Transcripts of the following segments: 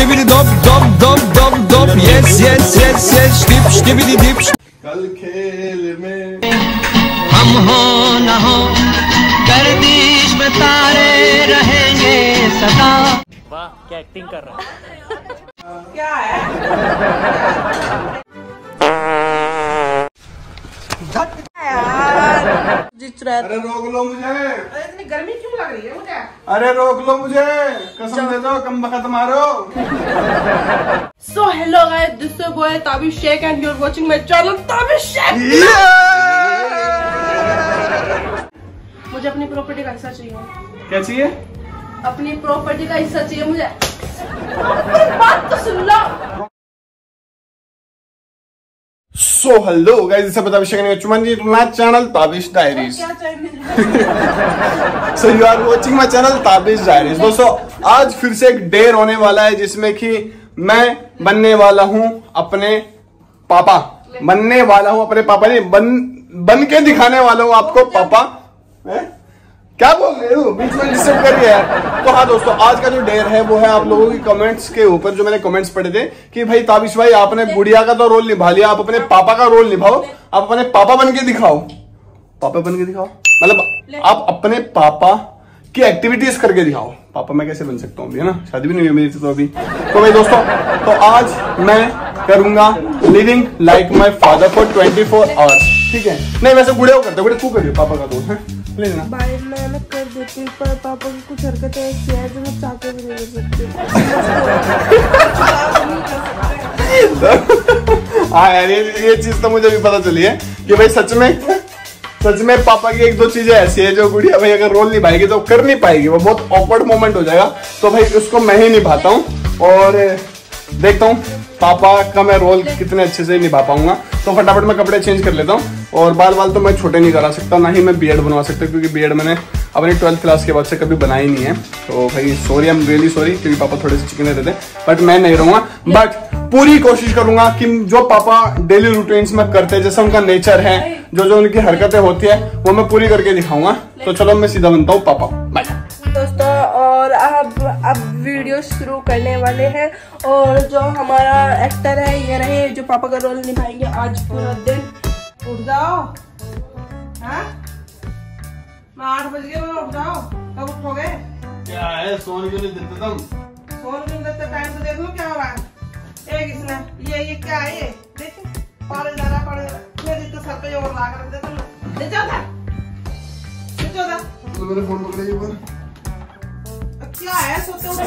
डिबिडी डॉप डॉप डॉप डॉप डॉप yes yes yes yes dip डिबिडी dip. कल खेल में हम हो ना हो गर्दिश में तारे रहेंगे सदा। वाह क्या एक्टिंग कर रहा है क्या है अरे रोक लो मुझे, अरे इतनी गर्मी क्यों लग रही है मुझे, अरे रोक लो मुझे, कसम दे दो कमबख्त मारो। So hello guys, this is your boy Tabish Shaikh and you are watching my channel Tabish Shaikh. मुझे अपनी प्रॉपर्टी का हिस्सा चाहिए। क्या चाहिए? अपनी प्रॉपर्टी का हिस्सा चाहिए मुझे। बात तो सुन लो। So hello guys, Tabish channel Tabish diaries. So you are watching my channel Tabish diaries. दोस्तों आज फिर से एक डेयर होने वाला है जिसमें कि मैं बनने वाला हूं अपने पापा, बनने वाला हूं अपने पापा नहीं, बन के दिखाने वाला हूं आपको पापा। क्या बोल रहे हो, बीच में डिस्टर्ब कर रहे हैं। तो हाँ दोस्तों, आज का जो डेयर है वो है आप लोगों की कमेंट्स के ऊपर, जो मैंने कमेंट्स पढ़े थे कि भाई ताबिश भाई आपने बुढ़िया का तो रोल निभा लिया, आप अपने पापा का रोल निभाओ, आप अपने पापा बन के दिखाओ, पापा बन के दिखाओ, मतलब आप अपने पापा की एक्टिविटीज करके दिखाओ। पापा मैं कैसे बन सकता हूँ अभी, है ना, शादी भी नहीं हुई मेरी तो अभी। तो भाई दोस्तों, तो आज मैं करूंगा living like my father for 24 hours, ठीक है। नहीं वैसे बूढ़े हो करते, बूढ़े तू करियो पापा का रोल है भाई, मैं कर देती पर पापा की कुछ हरकतें ऐसी हैं जो हम चाहकर भी नहीं कर सकते। हाँ यार ये चीज तो मुझे भी पता चली है कि भाई सच में पापा की एक दो चीजें ऐसी है जो गुड़िया भाई अगर रोल निभाएगी तो कर नहीं पाएगी, वो बहुत ऑकवर्ड मोमेंट हो जाएगा। तो भाई उसको मैं ही निभाता हूँ और देखता हूँ पापा का मैं रोल कितने अच्छे से निभा पाऊंगा। तो फटाफट मैं कपड़े चेंज कर लेता हूँ, और बाल तो मैं छोटे नहीं करा सकता, ना ही मैं बीएड बनवा सकता, क्योंकि बीएड मैंने अपनी 12th क्लास के बाद से कभी बनाई नहीं है। तो भाई sorry, I am really sorry, क्योंकि पापा थोड़े से चिकने रहते थे, बट मैं नहीं रहूँगा, बट पूरी कोशिश करूंगा कि जो पापा डेली रूटीन्स में करते हैं, जैसा उनका नेचर है, जो उनकी हरकतें होती है, वो मैं पूरी करके दिखाऊंगा। तो चलो मैं सीधा बनता हूँ पापा। बाय दोस्तों, और अब वीडियो शुरू करने वाले हैं, और जो हमारा एक्टर है ये रहे जो पापा का रोल निभाएंगे आज पूरा दिन। उठ जाओ, हाँ? मैं 8 बज गए, उठ जाओ। कब उठोगे? क्या है, सोने क्यों नहीं देते तुम? सोने क्यों देते, टाइम तो देख लो क्या हो रहा है। एक इसने ये क्या है, ये देख पागल जा रहा, पागल मेरे तो सर पे और लाग रख देता हूं। ले जाओ था, ले जाओ था, तो मेरा फोन पकड़ लियो पर। क्या है, सोते हो तुम?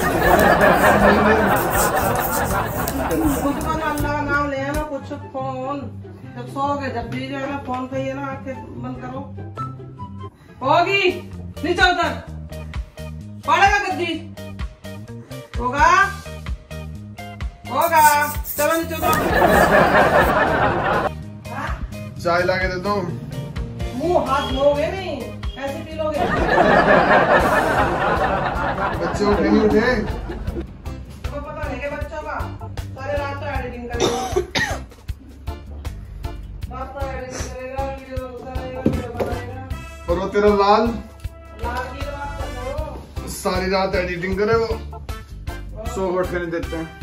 नाम ले ना कुछ फोन, जब सोओगे जब भी जो है ना फोन पे ना आंखें बंद करो। होगी नीचे उतर, पड़ेगा गद्दी, होगा होगा, चलो नीचे उतर। चाय लाके दे दो। मुंह हाथ धोगे नहीं, ऐसे पी लोगे। बच्चे उठे नहीं उठे तो पता नहीं है बच्चों का, सारे रात तो एडिटिंग करेंगे। और वो तेरा लाल सारी रात एडिटिंग करे, वो सो वोट करने देते हैं।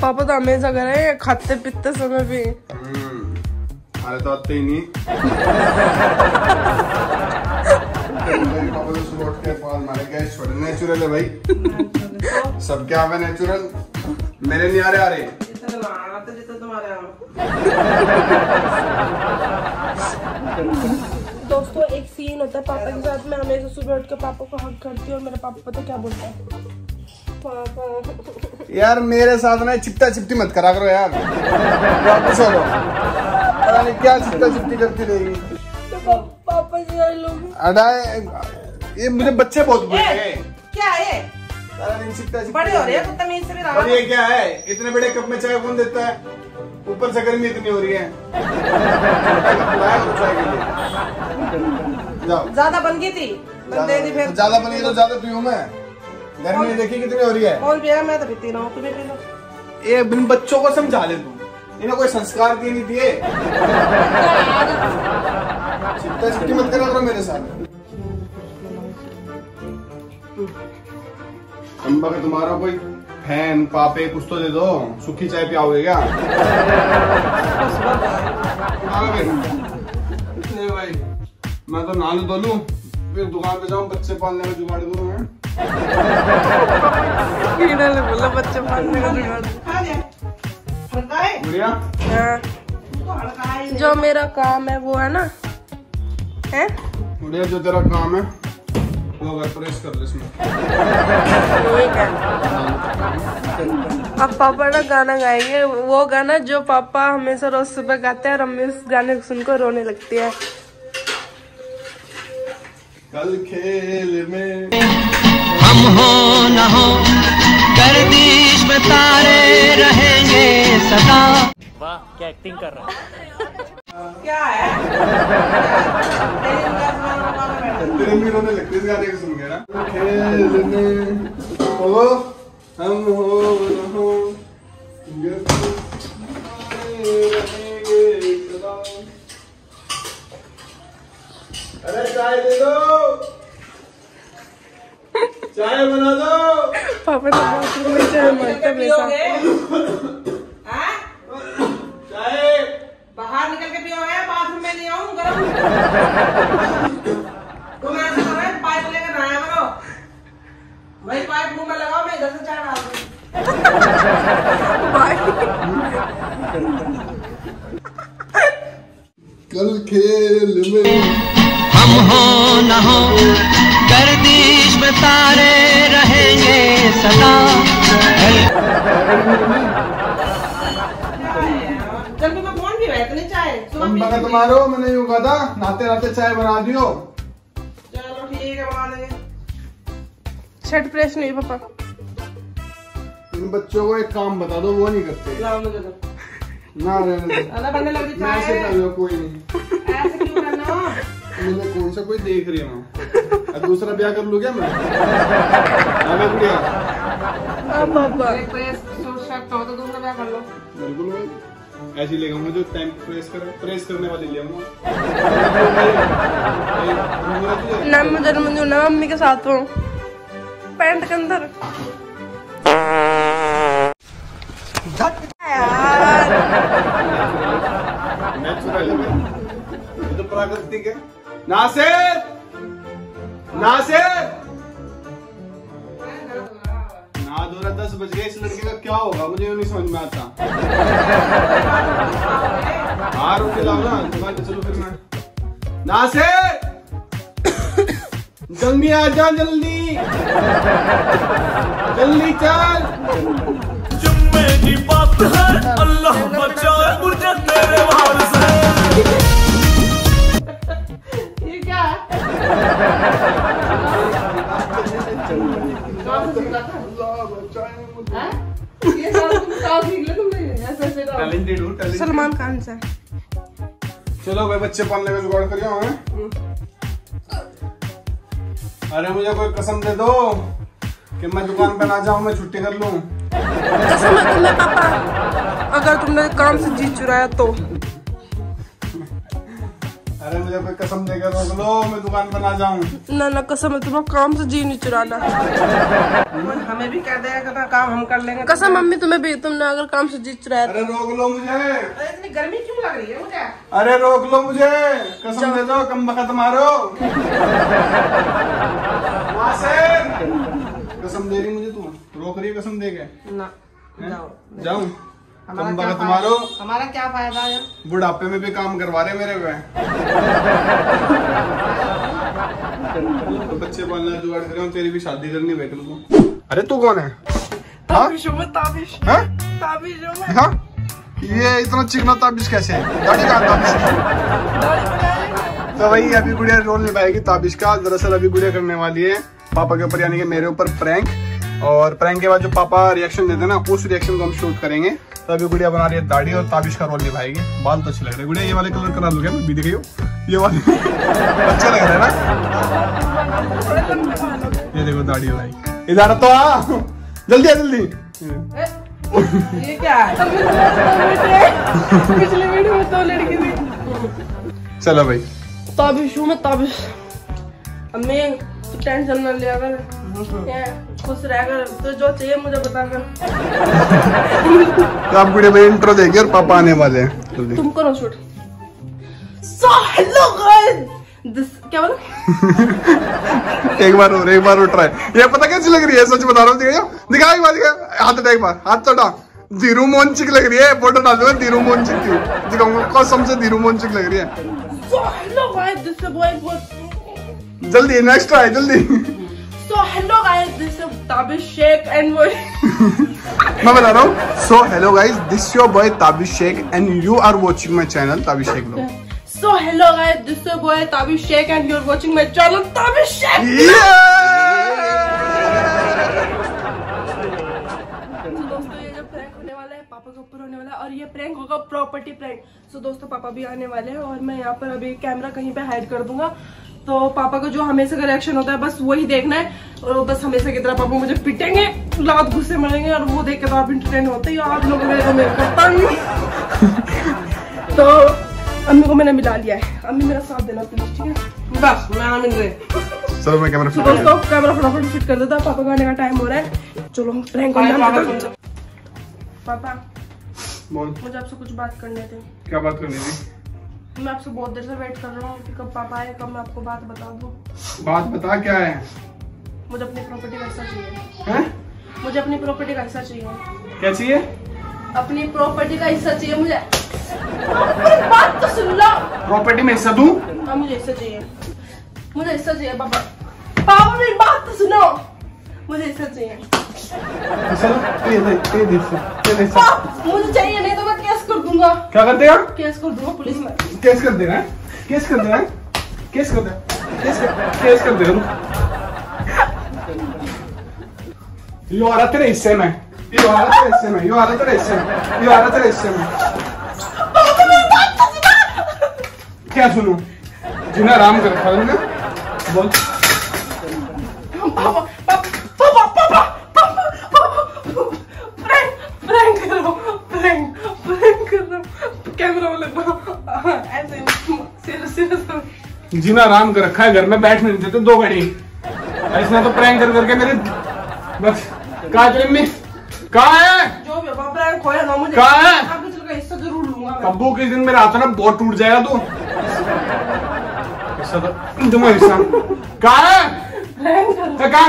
पापा तो हमेशा कर रहे हैं, खाते पीते समय भी अरे तो आते ही नहीं। पापा तो सुबह उठ के पाल मारे गए, छोड़े नेचुरल है भाई। सब क्या है नेचुरल, मेरे नहीं आ रहे दोस्तों एक सीन होता है पापा के साथ, मैं हमेशा सुबह उठ के पापा को हग करती हूँ, और मेरा पापा पता क्या बोलता है, पापा यार मेरे साथ ना चिपटा चिपटी मत करा करो यार, वापस आ जाओ, पता नहीं क्या चिपटा चिपटी करती रहेगी। तो पापा जी लोग ये मुझे बच्चे बहुत बुरे हैं। क्या है सारा दिन सीखता बड़े हो रहे हैं कुत्ता मेरे से भी रहा। ये क्या है, इतने बड़े कप में चाय कौन देता है? ऊपर से गर्मी इतनी हो रही है। ज्यादा बन गई थी, ज्यादा बन गई तो ज्यादा पीऊँ मैं। गर्मी देखी कितनी हो रही है। कौन पिया? मैं तो पीती रहा हूँ, तुम्हें पी लो। ये बिन बच्चों को समझा ले तू, इन्हें कोई संस्कार दिए नहीं दिए। चिपता चिपटी मत करा करो मेरे साथ। अम्बा का तुम्हारा कोई फैन पापे कुछ तो दे दो, सूखी चाय पियाओगे क्या? भाई मैं तो नहा धो लूं फिर दुकान पे जाऊं बच्चे पालने का जुगाड़ करूं। मैं बोला बच्चे पालने का जुगाड़ जो मेरा काम है वो है ना, है बुढ़िया जो तेरा काम है वो अगर प्रेस कर ले इसमें। अब पापा ना गाना गाएंगे, वो गाना जो पापा हमेशा रोज सुबह गाते हैं और मम्मी उस गाने को सुनकर रोने लगती है। कल खेल में हम हो ना हो गर्दिश में तारे रहेंगे सदा। वाह क्या एक्टिंग कर रहा है। क्या है लगती इस गाने को सुन के ना। खेलने हो हम हो ना हो अरे चाय दे दो, चाय बना दो। पापा तो बाथरूम में चाय मांगते मेरे साथ। चाय बाहर निकल के पियोगे, बाथरूम में नहीं आऊँ गर्म। तुम ऐसे करो पाइप लेकर नहाया करो, वही पाइप मुंह में लगाओ, मैं इधर से चाय डाल दूँ। कल खेल में हम हो ना हो गर्दिश में तारे रहेंगे सदा। जल्दी में फोन भी है इतनी चाय सुबह तुम्हारो। मैंने यूँ कहा था नहाते नहाते चाय बना दियो। छठ प्रेस नहीं पापा। इन बच्चों को एक काम बता दो वो नहीं करते। ना रहने दो, मैं ऐसे कर लो कोई नहीं। ऐसे क्यों करना हो? मुझे कौन सा कोई देख रही हूँ। दूसरा ब्याह कर लूँ क्या मैं? दूसरा ब्याह कर लो बिल्कुल। ऐसी ले जाऊंगा जो टाइम प्रेस करने वाली ले आऊंगा। ना मैं जरूर मुझे ना मम्मी के साथ हूँ पैंट के अंदर। ये तो प्राकृतिक है। नासिर नासिर ना दो रहा 10 बज गए। इस लड़के का क्या होगा मुझे नहीं समझ में आता। हार उठे लाओ ना दुकान चलो फिर मैं। नासिर जल्दी आ जा, जल्दी जल्दी चल। जुम्मे की बात है अल्लाह बचाए मुझे तेरे वार से। ये क्या है? अल्लाह बचाए मुझे। ये सारा तुम काम सीख ले तुमने, ऐसे ऐसे टैलेंटेड हो। सलमान खान से चलो भाई बच्चे पालने का जुगाड़ करियो हैं। अरे मुझे कोई कसम दे दो कि मैं दुकान पे ना जाऊँ, मैं छुट्टी कर लूँ। कसम है तुम्हें पापा, अगर तुमने काम से जीत चुराया तो। अरे मुझे कोई कसम देकर रोक लो, मैं दुकान पे ना जाऊँ। ना ना कसम है तुम्हें, काम से जी नहीं चुराना। हमें भी कह देगा काम हम कर लेंगे। कसम मम्मी तुम्हें भी, तुमने अगर काम से जीत चुराया। अरे रोक लो मुझे। इतनी गर्मी क्यों लग रही है मुझे? अरे रोक लो मुझे, कसम दे दो कमबख्त मारो। कसम दे रही मुझे, तुम रोक रही कसम दे के ना जाऊं। हमारा क्या फायदा है? बुढ़ापे में भी काम करवा रहे मेरे को। बच्चे पालना जुगाड़ कर रहा हूँ, तेरी भी शादी करनी है को। अरे तू कौन है? ताबिश हूँ मैं, ताबिश। हाँ? ताबिश हूँ मैं। हाँ? ये इतना चिकना ताबिश कैसे है? दाढ़ी कहाँ ताबिश की? तो वही अभी गुड़िया रोल निभाएगी ताबिश का। दरअसल अभी गुड़िया करने वाली है पापा के ऊपर यानी कि मेरे ऊपर प्रैंक, और प्रैंक के बाद जो पापा रिएक्शन देते ना उस रिएक्शन को हम शूट करेंगे। तो अभी गुड़िया बना रही है दाढ़ी और ताबिश का रोल निभाएगी। बाल तो अच्छे लग रहे गुड़िया, ये वाले कलर करा लूंगा मैं, दिख रही हो ये वाले अच्छा लग रहा है ना। ये देखो दाढ़ी भाई, इधर तो आ जल्दी आ जल्दी। ये क्या है? पिछले वीडियो में तो लड़की थी। चलो भाई ताबिश हूँ मैं, ताबिश। अब मैं टेंशन ना लिया कर, खुश रहकर, तो जो चाहिए मुझे बताकर। तो आप गुड़े भाई इंट्रो देंगे और पापा आने वाले हैं, तुम करो शूट। So hello guys, क्या बोला? एक बार और ट्राई। ये पता कैसी लग रही है, सच बता रहा हूँ। दिखा एक बार, हाथ एक बार, हाथ तो धीरू मोहनचिक लग रही है। फोटो डाल दूंगा धीरू मोहनचिक की, दिखाऊंगा कसम से धीरू मोहनचिक लग रही है। जल्दी नेक्स्ट ट्राई जल्दी। So hello guys, this is Tabish Sheikh and boy. मैं बता रहा हूँ। So hello guys, this is your boy Tabish Sheikh and you are watching my channel Tabish Sheikh Vlog. So hello guys, this is your boy Tabish Sheikh and you are watching my channel Tabish Sheikh. तो दोस्तों ये जो prank होने वाला है पापा के ऊपर होने वाला है, और ये प्रैंक होगा प्रॉपर्टी प्रैंक। तो दोस्तों पापा भी आने वाले हैं और मैं यहाँ पर अभी कैमरा कहीं पे हाइड कर दूंगा, तो पापा का जो हमेशा का रिएक्शन होता है बस वही देखना है। और बस हमेशा की तरह पापा मुझे पिटेंगे, लात गुस्से मरेंगे, और वो देख के तो आप इंटरटेन होते ही हो। आप लोगों को मैं करता नहीं। तो अम्मी को मैंने मिला लिया है, अम्मी मेरा साथ देना प्लीज, ठीक है? बस मैं कैमरा फटाफट फिट कर देता, पापा का आने का टाइम हो रहा है। चलो प्रैंक करना। पापा मुझे आपसे कुछ बात करने थे। क्या बात करनी थी? मैं आपसे बहुत देर से वेट कर रहा हूँ कि कब पापा आए, कब मैं आपको बात बता दूँ। बात बता क्या है? मुझे अपनी प्रॉपर्टी का हिस्सा चाहिए। हैं? मुझे अपनी प्रॉपर्टी का हिस्सा चाहिए। क्या चाहिए? अपनी प्रॉपर्टी का हिस्सा चाहिए मुझे। बात तो सुन लो। प्रॉपर्टी में हिस्सा दूँ? हाँ मुझे हिस्सा चाहिए, मुझे हिस्सा चाहिए। पापा पापा मेरी बात तो सुनो, मुझे हिस्सा चाहिए। मुझे चाहिए नहीं तो मैं केस कर दूंगा। क्या कर देगा? केस कर दूंगा पुलिस में। केस कर देना है, केस कर देना है, केस कर देना, केस कर देना। यो आ रहा तेरे हिस्से में, यो आ रहा तेरे हिस्से में, यो आ रहा तेरे हिस्से में, यो आ रहा तेरे हिस्से में। क्या सुनूं? जिन्हें आराम कर खा लूंगा। बोल जीना आराम कर रखा है, घर में बैठने नहीं देते दो घड़ी। ऐसा तो प्रैंक कर करके मेरे बस कब्बू किस दिन मेरा हाथ ना बहुत टूट जाएगा। तू हिस्सा कहा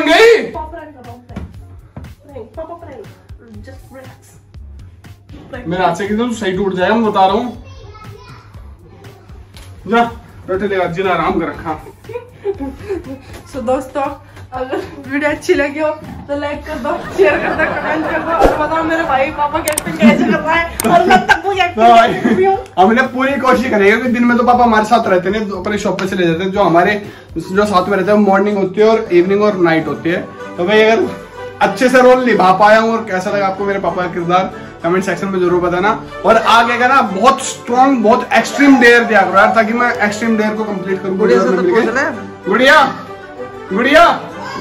गई? मेरे हाथ से किस दिन सही टूट जाएगा, मैं बता रहा हूँ। जा जिला आराम कर रखा। So, दोस्तों अगर वीडियो अच्छी लगी हो तो लाइक कर दो, शेयर कर दो, कमेंट कर दो, और बताओ मेरे भाई पापा की एक्टिंग कैसे कर रहा है। और मैं तब्बू एक्टिंग हमने पूरी कोशिश करेगी क्योंकि दिन में तो पापा हमारे साथ रहते नहीं, तो अपने शॉप पे चले जाते हैं। जो हमारे जो साथ में रहते हैं मॉर्निंग होती है और इवनिंग और नाइट होती है। तो भाई अगर अच्छे से रोल निभा पाया हूँ और कैसा लगा आपको मेरे पापा का किरदार कमेंट सेक्शन में जरूर बताना। और आगे का ना बहुत स्ट्रॉन्ग बहुत एक्सट्रीम डेयर दिया करो यार, ताकि मैं एक्सट्रीम डेयर को कंप्लीट करूँ। गुड़िया गुड़िया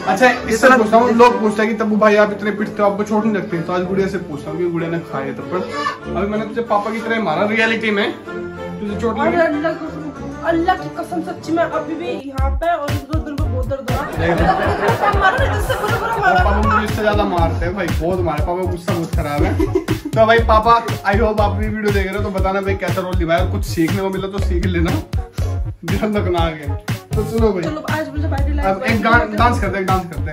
अच्छा इससे पूछता हूँ, लोग पूछते हैं कि तब्बू भाई आप इतने पिटते हो आपको छोड़ नहीं रखते, तो आज गुड़िया से पूछता हूँ कि गुड़िया ने खाया थप्पड़। अभी मैंने तुझे पापा की तरह मारा रियलिटी में, तुझे चोट अल्लाह की कसम सच्ची में अभी भी यहाँ पे और बहुत दर्द हो रहा। पापा मुझे इससे ज्यादा मारते हैं भाई, बहुत मारे। पापा गुस्सा बहुत खराब है। तो भाई पापा आई होप आप भी वीडियो देख रहे हो, तो बताना भाई कैसा रोल निभाया, कुछ सीखने को मिला तो सीख लेना, ध्यान रखना आगे। तो सुनो भाई अब एक डांस करते हैं, डांस करते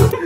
हैं।